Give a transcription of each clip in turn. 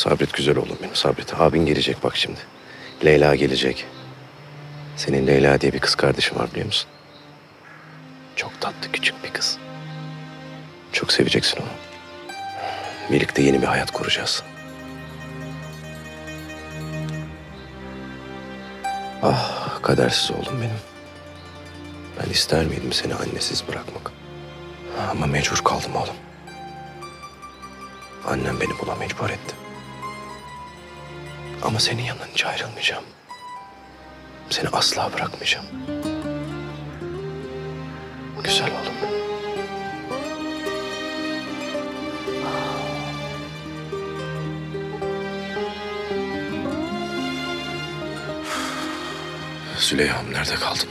Sabret güzel oğlum benim, sabret. Abin gelecek bak şimdi. Leyla gelecek. Senin Leyla diye bir kız kardeşim var biliyor musun? Çok tatlı küçük bir kız. Çok seveceksin onu. Birlikte yeni bir hayat kuracağız. Ah kadersiz oğlum benim. Ben ister miydim seni annesiz bırakmak? Ama mecbur kaldım oğlum. Annem beni buna mecbur etti. Ama senin yanından hiç ayrılmayacağım. Seni asla bırakmayacağım. Güzel oğlum benim. Züleyha'm nerede kaldın?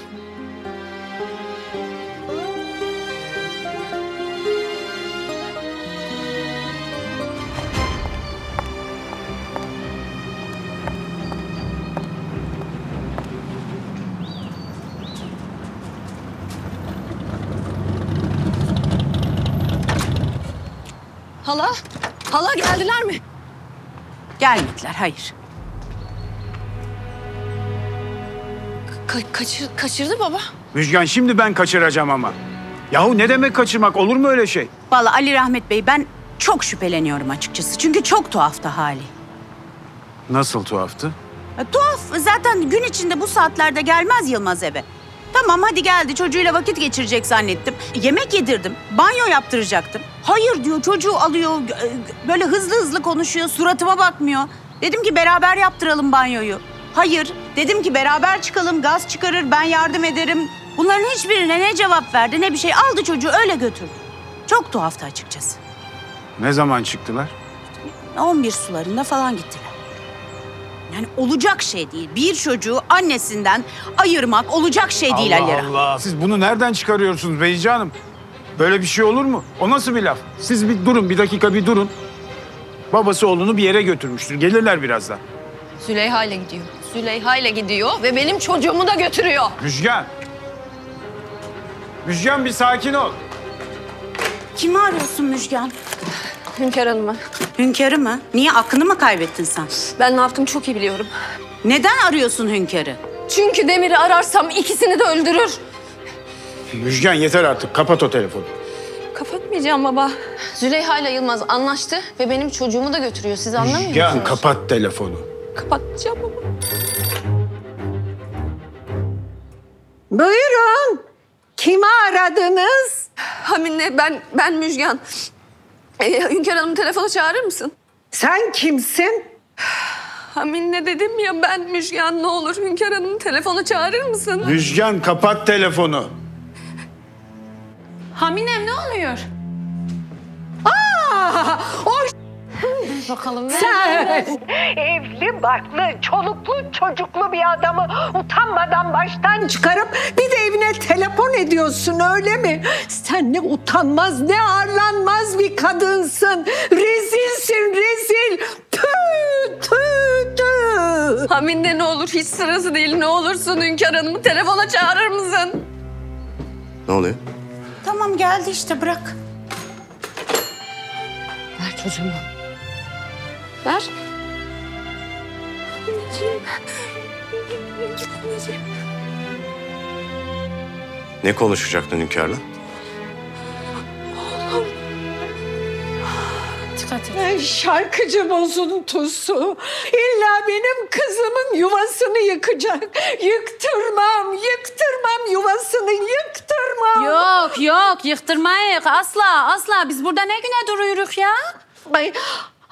Hala? Hala geldiler mi? Gelmediler, hayır. Kaçırdı baba. Müjgan şimdi ben kaçıracağım ama. Yahu ne demek kaçırmak, olur mu öyle şey? Vallahi Ali Rahmet Bey ben çok şüpheleniyorum açıkçası. Çünkü çok tuhaftı hali. Nasıl tuhaftı? Tuhaf zaten gün içinde bu saatlerde gelmez Yılmaz eve. Tamam hadi geldi çocuğuyla vakit geçirecek zannettim. Yemek yedirdim, banyo yaptıracaktım. Hayır diyor çocuğu alıyor böyle hızlı konuşuyor suratıma bakmıyor. Dedim ki beraber yaptıralım banyoyu. Hayır, dedim ki beraber çıkalım, gaz çıkarır, ben yardım ederim. Bunların hiçbirine ne cevap verdi, ne bir şey. Aldı çocuğu, öyle götürdü. Çok tuhaftı açıkçası. Ne zaman çıktılar? 11 sularında falan gittiler. Yani olacak şey değil. Bir çocuğu annesinden ayırmak olacak şey değil Ali Rahmet. Allah Allah! Siz bunu nereden çıkarıyorsunuz Beyci Hanım? Böyle bir şey olur mu? O nasıl bir laf? Siz bir durun, bir dakika bir durun. Babası oğlunu bir yere götürmüştür. Gelirler birazdan. Züleyha ile gidiyor. Züleyha ile gidiyor ve benim çocuğumu da götürüyor. Müjgan. Müjgan bir sakin ol. Kimi arıyorsun Müjgan? Hünkar Hanım'ı. Hünkar'ı mı? Niye? Aklını mı kaybettin sen? Ben ne yaptım çok iyi biliyorum. Neden arıyorsun Hünkar'ı? Çünkü Demir'i ararsam ikisini de öldürür. Müjgan yeter artık. Kapat o telefonu. Kapatmayacağım baba. Züleyha ile Yılmaz anlaştı ve benim çocuğumu da götürüyor. Siz anlamıyor musunuz? Müjgan kapat telefonu. Kapatacağım ama. Buyurun. Kimi aradınız? Hamine ben Müjgan. Hünkar Hanım'ı telefona çağırır mısın? Sen kimsin? Hamine dedim ya ben Müjgan ne olur Hünkar Hanım'ı telefona çağırır mısın? Müjgan kapat telefonu. Haminem ne oluyor? Aa! Bakalım sen evli barklı, çoluklu, çocuklu bir adamı utanmadan baştan çıkarıp bir de evine telefon ediyorsun öyle mi? Sen ne utanmaz ne arlanmaz bir kadınsın. Rezilsin rezil. Tüh tüh tüh. Hamine ne olur hiç sırası değil ne olursun Hünkar Hanım'ı telefona çağırır mısın? Ne oluyor? Tamam geldi işte bırak. Ver çocuğumu. Ver. Ne konuşacaktın hünkârla? Oğlum. Şarkıcı bozuntusu. İlla benim kızımın yuvasını yıkacak. Yıktırmam yuvasını yıktırmam. Yok yıktırmayız asla. Biz burada ne güne duruyoruz ya? Ay.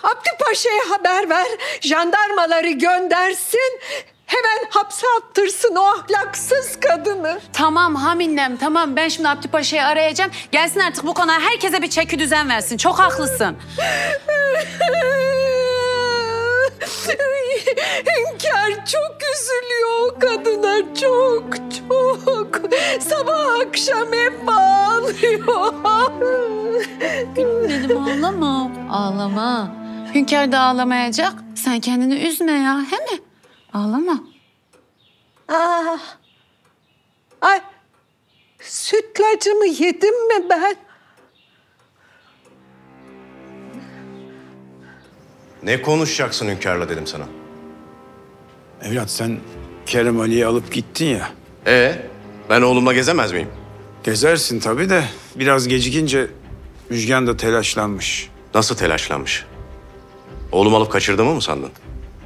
Abdi Paşa'ya haber ver, jandarmaları göndersin, hemen hapse attırsın o ahlaksız kadını. Tamam Haminem, tamam. Ben şimdi Abdi Paşa'yı arayacağım. Gelsin artık bu konuya, herkese bir çeki düzen versin. Çok haklısın. Hünkar çok üzülüyor o kadına, çok. Sabah akşam hep ağlıyor. Dedim ağlama. Hünkar da ağlamayacak. Sen kendini üzme ya, he mi? Ağlama. Ah. Ay. Sütlacımı yedim mi ben? Ne konuşacaksın hünkârla dedim sana. Evlat sen Kerem Ali'yi alıp gittin ya. Ben oğlumla gezemez miyim? Gezersin tabii de biraz gecikince Müjgan da telaşlanmış. Nasıl telaşlanmış? Oğlum alıp kaçırdığımı mı sandın?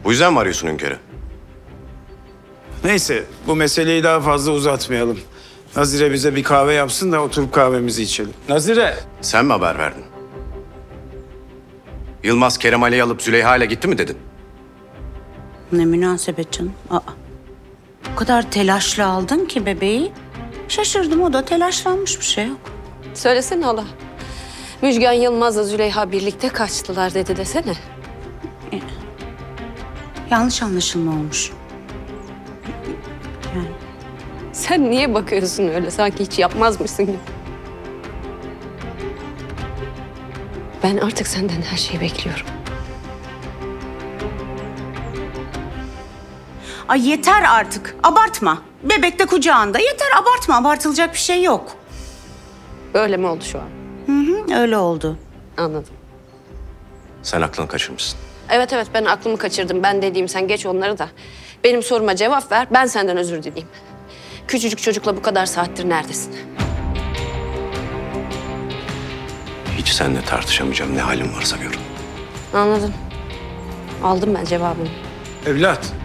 Bu yüzden mi arıyorsun hünkârı? Neyse bu meseleyi daha fazla uzatmayalım. Nazire bize bir kahve yapsın da oturup kahvemizi içelim. Nazire! Sen mi haber verdin? Yılmaz Kerem Ali'yi alıp Züleyha ile gitti mi dedin? Ne münasebet canım. O kadar telaşla aldın ki bebeği. Şaşırdım, o da telaşlanmış, bir şey yok. Söylesene hala. Müjgan Yılmaz'la Züleyha birlikte kaçtılar dedi desene. Yanlış anlaşılma olmuş. Yani. Sen niye bakıyorsun öyle? Sanki hiç yapmazmışsın gibi. Ben artık senden her şeyi bekliyorum. Ay yeter artık. Abartma. Bebek de kucağında. Yeter abartma. Abartılacak bir şey yok. Öyle mi oldu şu an? Hı, öyle oldu. Anladım. Sen aklını kaçırmışsın. Evet ben aklımı kaçırdım. Ben dediğim sen geç onları da. Benim soruma cevap ver. Ben senden özür dileyeyim. Küçücük çocukla bu kadar saattir neredesin? Hiç seninle tartışamayacağım. Ne halim varsa görün. Anladım. Aldım ben cevabını. Evlat.